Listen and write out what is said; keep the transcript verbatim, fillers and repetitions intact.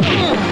Oh!